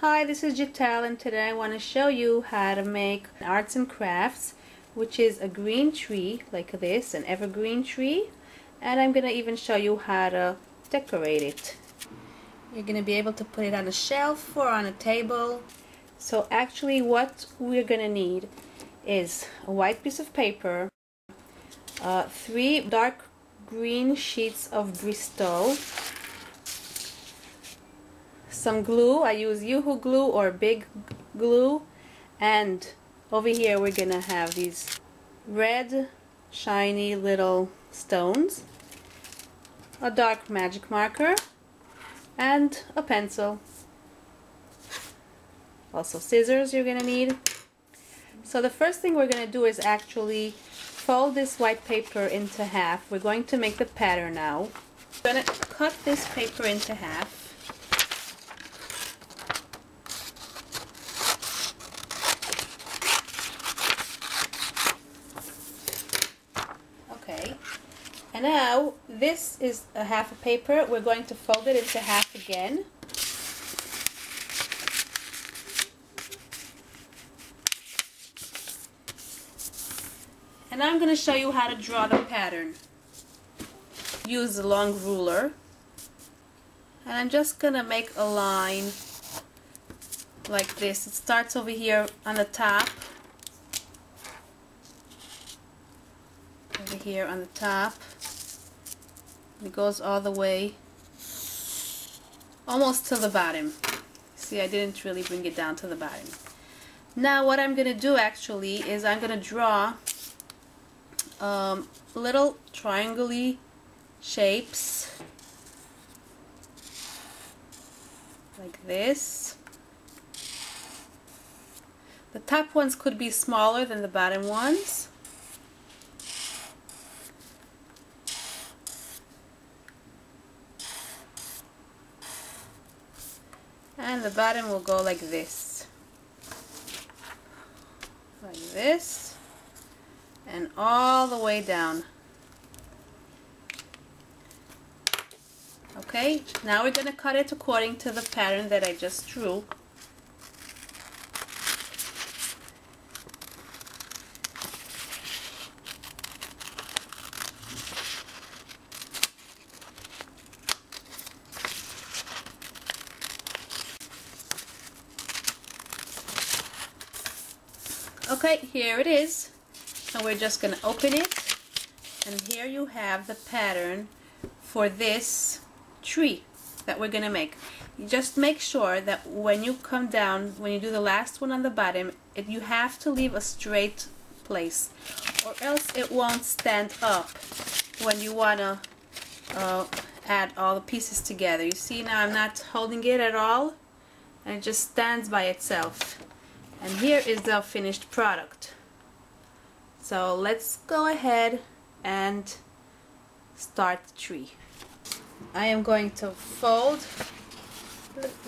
Hi, this is Gital, and today I want to show you how to make arts and crafts, which is a green tree like this, an evergreen tree, and I'm going to even show you how to decorate it. You're going to be able to put it on a shelf or on a table. So actually what we're going to need is a white piece of paper, three dark green sheets of Bristol, some glue. I use UHU glue or big glue, and over here we're gonna have these red shiny little stones, a dark magic marker, and a pencil. Also scissors you're gonna need. So the first thing we're gonna do is actually fold this white paper into half. We're going to make the pattern now. We're gonna cut this paper into half. And now this is a half a paper. We're going to fold it into half again. And I'm going to show you how to draw the pattern. Use a long ruler. And I'm just going to make a line like this. It starts over here on the top. Over here on the top. It goes all the way almost to the bottom. See, I didn't really bring it down to the bottom. Now what I'm gonna do actually is I'm gonna draw little triangle-y shapes like this. The top ones could be smaller than the bottom ones. And the bottom will go like this, and all the way down. Okay, now we're going to cut it according to the pattern that I just drew. Okay, here it is. So we're just going to open it, and here you have the pattern for this tree that we're going to make. You just make sure that when you come down, when you do the last one on the bottom, you have to leave a straight place, or else it won't stand up when you want to add all the pieces together. You see, now I'm not holding it at all, and it just stands by itself. And here is the finished product. So let's go ahead and start the tree. I am going to fold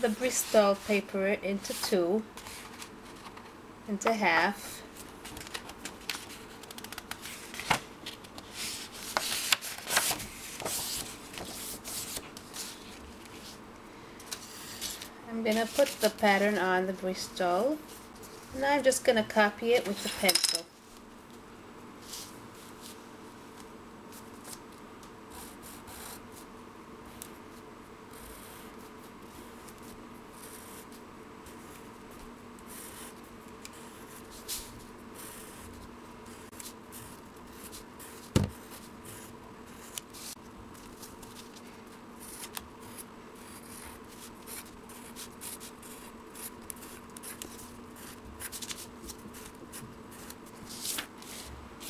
the Bristol paper into two, into half. I'm gonna put the pattern on the Bristol. Now I'm just going to copy it with the pencil.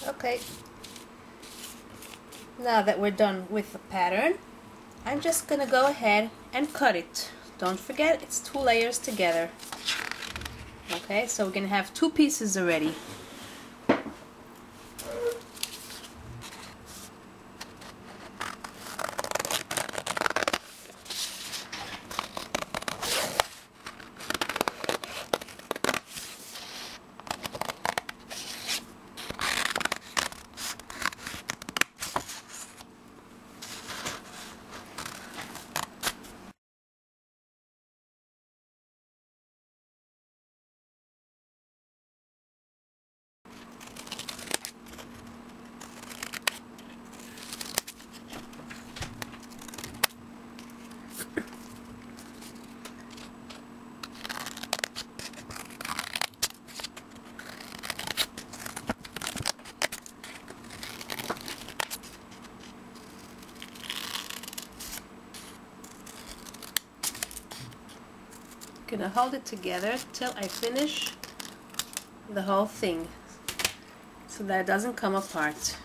Okay, now that we're done with the pattern, I'm just gonna go ahead and cut it. Don't forget, it's two layers together. Okay, so we're gonna have two pieces already. gonna hold it together till I finish the whole thing so that it doesn't come apart.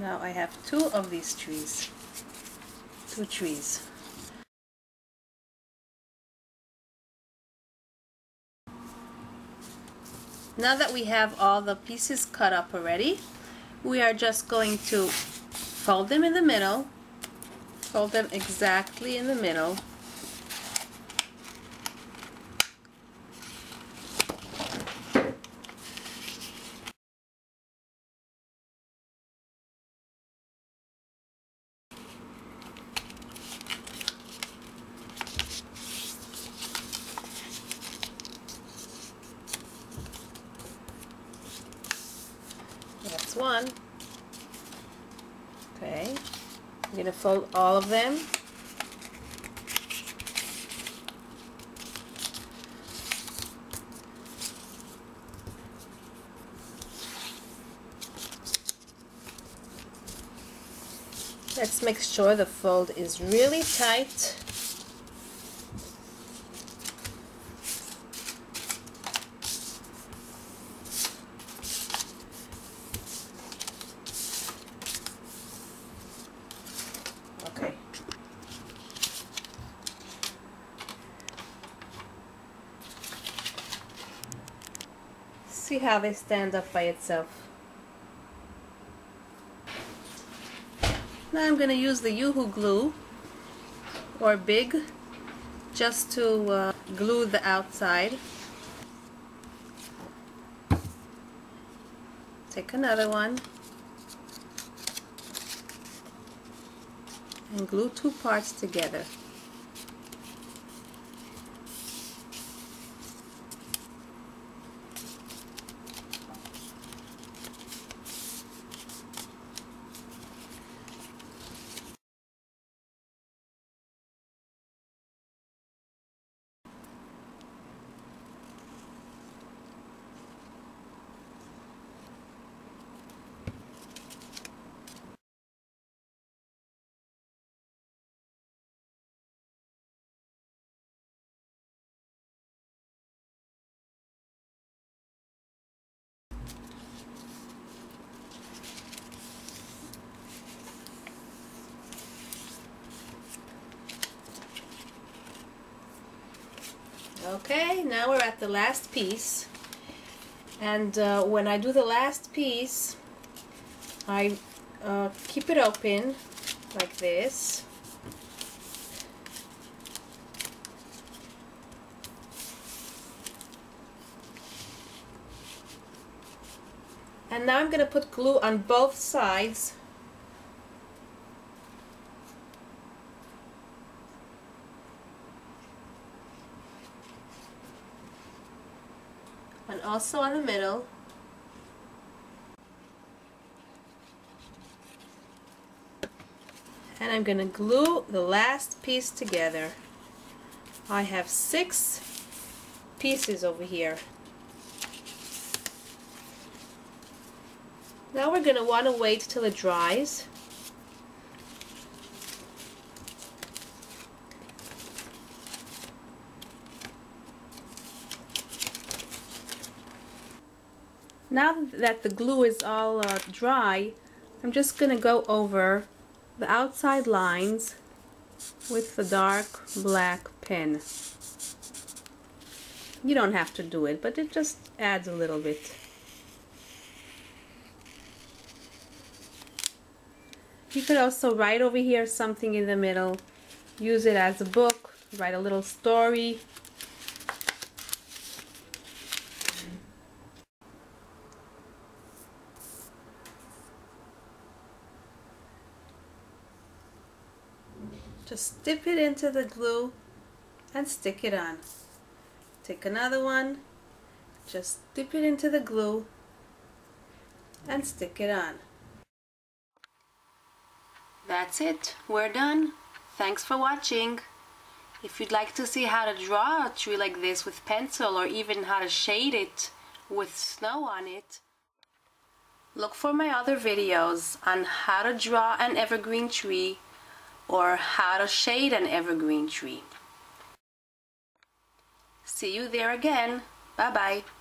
Now I have two of these trees, two trees. Now that we have all the pieces cut up already, we are just going to fold them in the middle, fold them exactly in the middle. One. Okay, I'm going to fold all of them. Let's make sure the fold is really tight. See how they stand up by itself. Now I'm going to use the UHU glue or BIG just to glue the outside. Take another one and glue two parts together. Okay, now we're at the last piece, and when I do the last piece, I keep it open like this, and now I'm going to put glue on both sides. And also on the middle. And I'm going to glue the last piece together. I have 6 pieces over here. Now we're going to want to wait till it dries. Now that the glue is all dry, I'm just going to go over the outside lines with the dark black pen. You don't have to do it, but it just adds a little bit. You could also write over here something in the middle. Use it as a book, write a little story. Just dip it into the glue and stick it on. Take another one, just dip it into the glue and stick it on. That's it, we're done. Thanks for watching. If you'd like to see how to draw a tree like this with pencil or even how to shade it with snow on it, look for my other videos on how to draw an evergreen tree, or how to shade an evergreen tree. See you there again. Bye-bye.